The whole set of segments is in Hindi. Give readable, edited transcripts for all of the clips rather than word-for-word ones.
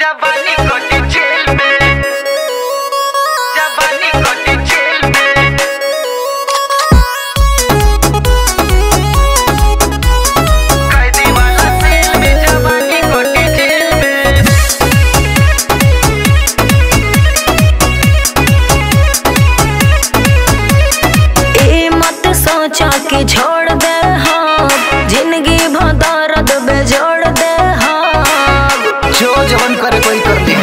जवानी कोटी जेल में, जवानी कोटी जेल में। कैदी वाला सेल में, जवानी कोटी जेल में। ए मत सोचा कि छोड़ दे हाँ, जिंदगी भर दर्द में जोड़ दे हाँ, जो जवन करे कोई कर दी है।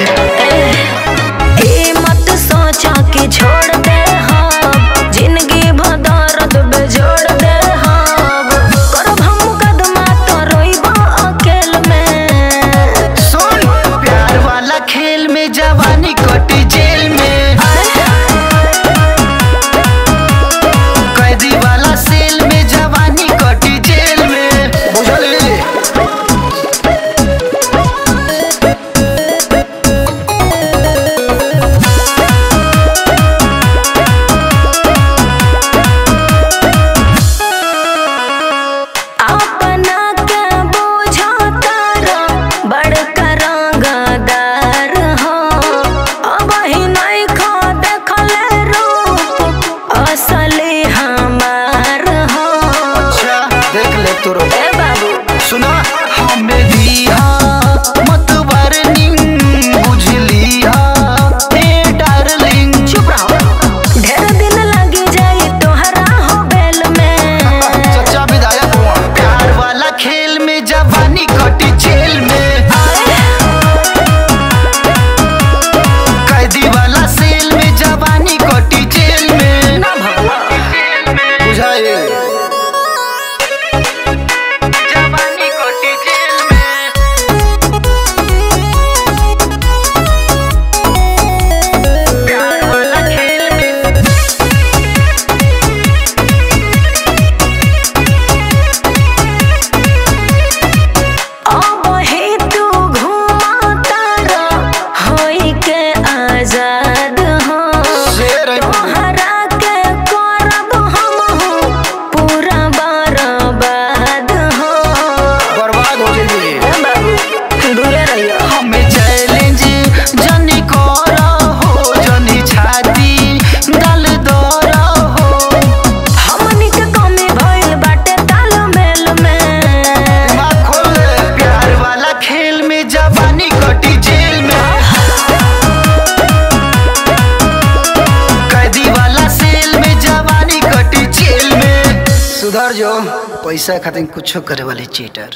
ए मत सोचा कि छोड़ दे हाँ, जिंदगी भर दर्द में जोड़ दे हाँ, करब हम मुकदमा तो रोइबो अकेल में। सुन प्यार वाला खेल में, जवानी कटी जेल में। कैदी वाला सेल में, जवानी कटी जेल में। अपना के बुझता बड़का रंगदार हो, अब ही नहीं खो देखल रूप असली हमार हो। अच्छा देख ले तू रो। ए बाबू सुना हमें दिया मत वार्निंग, बुझली हे डार्लिंग। चुप रहो। ढेर दिन लग जाए तोहरा हो बेल में। चचा विधायक हुआ। प्यार वाला खेल में, जवानी कटी जेल में। कैदी वाला सेल में, जवानी कटी जेल में। ना भगवान बुझाए। जवानी कोटी जेल में। प्यार वाला खेल में, अब ही तू घूमता होई के आजाद हो, शेर है। तोहरा के करब हम हो पूरा बर्बाद हो। बर्बाद हो जाइए। ए बाबू दूरे रहियो। हमें चैलेंज जनी कर हो, जनी छाती डाल दो हो। हमनी के कमी भइल बाटे तालमेल में। दिमाग खोल ले। प्यार वाला खेल में, जवानी कटी जेल में। कैदी वाला सेल में, जवानी कटी जेल में। सुधर जो, पैसा खातिर कुछो करे वाली चीटर।